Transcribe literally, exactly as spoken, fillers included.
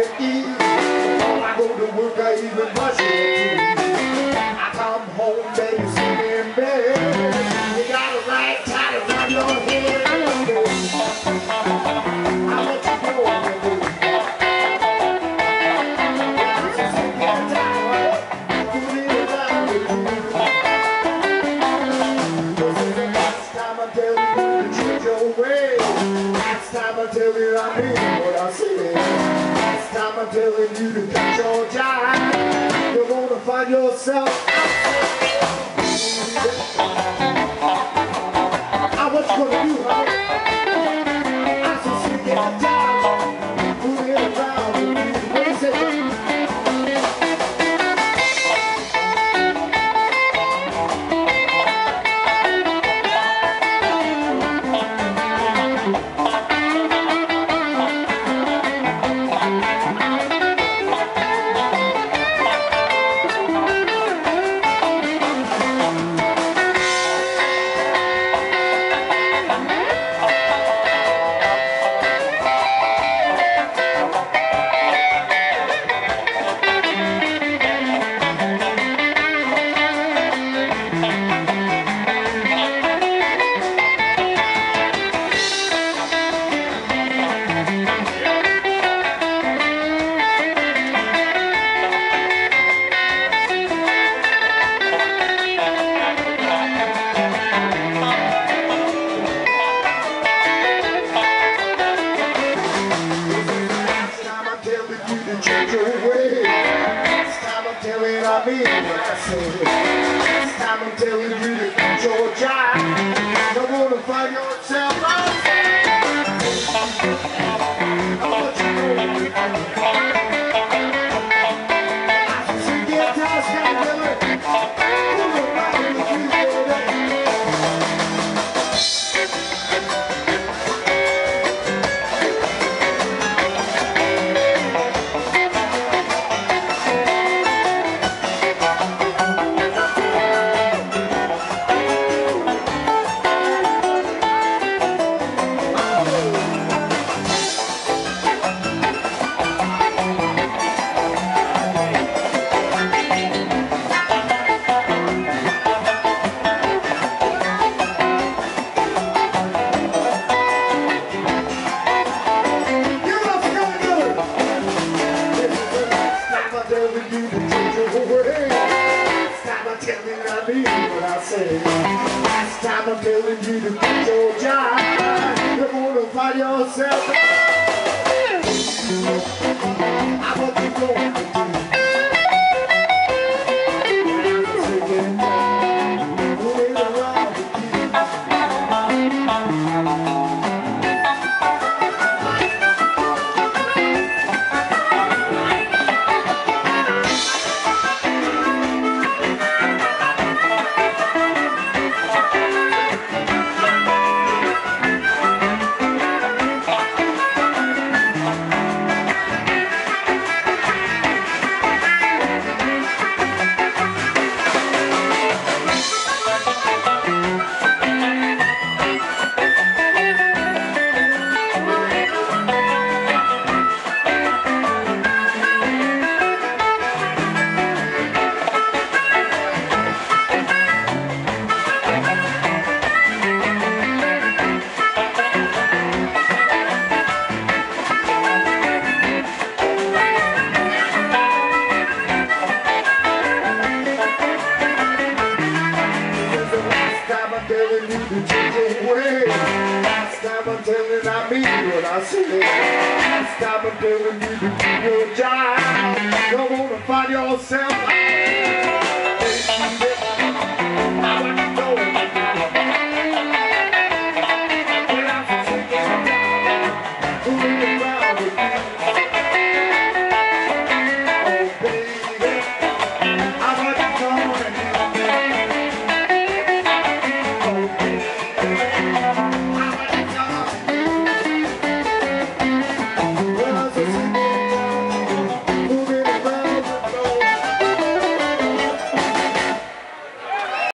the evening. I go to work, I even brush my teeth. I come home, baby, see me in bed. You got a right tie to run your head. I let you go, baby. This is a good time. You need a time with you. This is the last time I tell you to treat your way. Last time I tell you I mean what I say. I'm telling you to cut your jive. You're gonna find yourself. I want you gonna do, honey. I just see you get a job. Move it around. What do you say? I mean what I say. This time I'm telling you to get your job. You're gonna find yourself out. I want you to know. I can see your toes kind of doing it. Pull it right in the last time I'm telling you to quit your job. You're gonna find yourself. I want you going to do. We'll be around with you. Stop telling you to do your job. Don't wanna find yourself.